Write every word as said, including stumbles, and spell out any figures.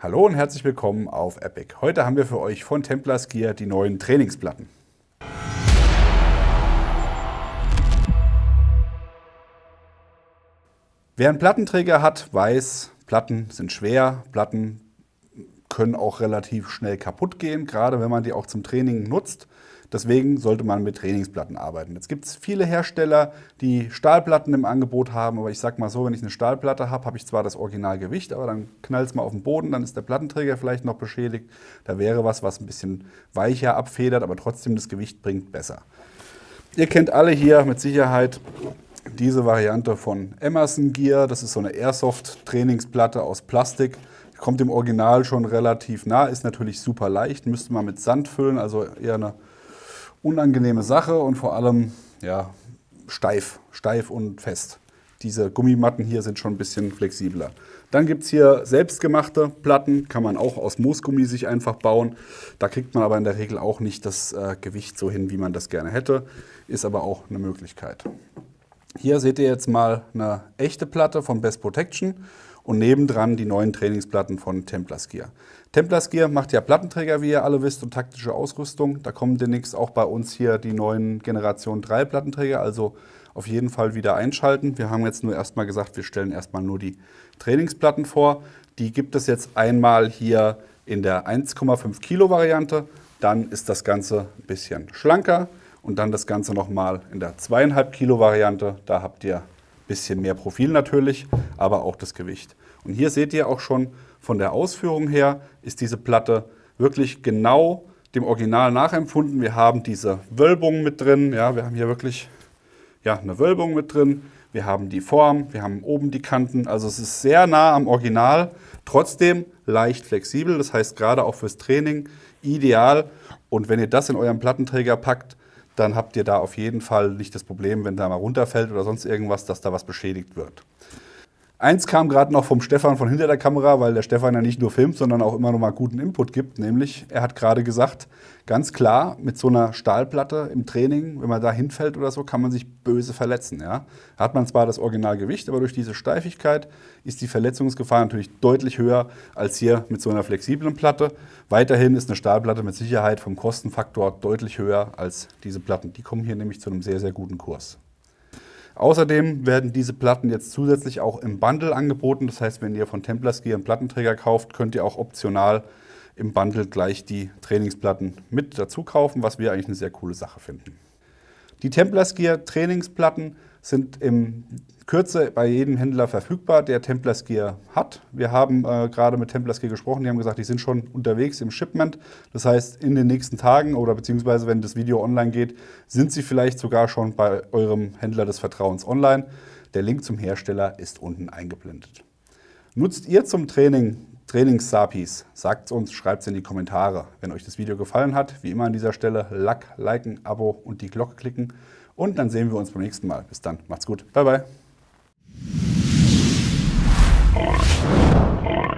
Hallo und herzlich willkommen auf Epic. Heute haben wir für euch von Templars Gear die neuen Trainingsplatten. Wer einen Plattenträger hat, weiß, Platten sind schwer, Platten können auch relativ schnell kaputt gehen, gerade wenn man die auch zum Training nutzt. Deswegen sollte man mit Trainingsplatten arbeiten. Jetzt gibt es viele Hersteller, die Stahlplatten im Angebot haben, aber ich sag mal so, wenn ich eine Stahlplatte habe, habe ich zwar das Originalgewicht, aber dann knallt es mal auf den Boden, dann ist der Plattenträger vielleicht noch beschädigt. Da wäre was, was ein bisschen weicher abfedert, aber trotzdem das Gewicht bringt besser. Ihr kennt alle hier mit Sicherheit diese Variante von Emerson Gear. Das ist so eine Airsoft-Trainingsplatte aus Plastik. Kommt dem Original schon relativ nah, ist natürlich super leicht, müsste man mit Sand füllen, also eher eine unangenehme Sache und vor allem ja, steif, steif und fest. Diese Gummimatten hier sind schon ein bisschen flexibler. Dann gibt es hier selbstgemachte Platten, kann man auch aus Moosgummi sich einfach bauen. Da kriegt man aber in der Regel auch nicht das äh, Gewicht so hin, wie man das gerne hätte, ist aber auch eine Möglichkeit. Hier seht ihr jetzt mal eine echte Platte von Best Protection und nebendran die neuen Trainingsplatten von Templars Gear. Templars Gear macht ja Plattenträger, wie ihr alle wisst, und taktische Ausrüstung. Da kommen demnächst auch bei uns hier die neuen Generation drei Plattenträger, also auf jeden Fall wieder einschalten. Wir haben jetzt nur erstmal gesagt, wir stellen erstmal nur die Trainingsplatten vor. Die gibt es jetzt einmal hier in der eins Komma fünf Kilo Variante. Dann ist das Ganze ein bisschen schlanker. Und dann das Ganze nochmal in der zwei Komma fünf Kilo Variante. Da habt ihr ein bisschen mehr Profil natürlich, aber auch das Gewicht. Und hier seht ihr auch schon, von der Ausführung her ist diese Platte wirklich genau dem Original nachempfunden. Wir haben diese Wölbung mit drin. Ja, wir haben hier wirklich ja, eine Wölbung mit drin. Wir haben die Form, wir haben oben die Kanten. Also es ist sehr nah am Original, trotzdem leicht flexibel. Das heißt gerade auch fürs Training ideal. Und wenn ihr das in euren Plattenträger packt, dann habt ihr da auf jeden Fall nicht das Problem, wenn da mal runterfällt oder sonst irgendwas, dass da was beschädigt wird. Eins kam gerade noch vom Stefan von hinter der Kamera, weil der Stefan ja nicht nur filmt, sondern auch immer noch mal guten Input gibt. Nämlich, er hat gerade gesagt, ganz klar, mit so einer Stahlplatte im Training, wenn man da hinfällt oder so, kann man sich böse verletzen. Ja? Hat man zwar das Originalgewicht, aber durch diese Steifigkeit ist die Verletzungsgefahr natürlich deutlich höher als hier mit so einer flexiblen Platte. Weiterhin ist eine Stahlplatte mit Sicherheit vom Kostenfaktor deutlich höher als diese Platten. Die kommen hier nämlich zu einem sehr, sehr guten Kurs. Außerdem werden diese Platten jetzt zusätzlich auch im Bundle angeboten. Das heißt, wenn ihr von Templars Gear einen Plattenträger kauft, könnt ihr auch optional im Bundle gleich die Trainingsplatten mit dazu kaufen, was wir eigentlich eine sehr coole Sache finden. Die Templars Gear Trainingsplatten sind in Kürze bei jedem Händler verfügbar, der Templars Gear hat. Wir haben äh, gerade mit Templars Gear gesprochen, die haben gesagt, die sind schon unterwegs im Shipment. Das heißt, in den nächsten Tagen oder beziehungsweise wenn das Video online geht, sind sie vielleicht sogar schon bei eurem Händler des Vertrauens online. Der Link zum Hersteller ist unten eingeblendet. Nutzt ihr zum Training Trainings-S A P Is? Sagt es uns, schreibt es in die Kommentare. Wenn euch das Video gefallen hat, wie immer an dieser Stelle, Like, liken, Abo und die Glocke klicken. Und dann sehen wir uns beim nächsten Mal. Bis dann, macht's gut, bye bye.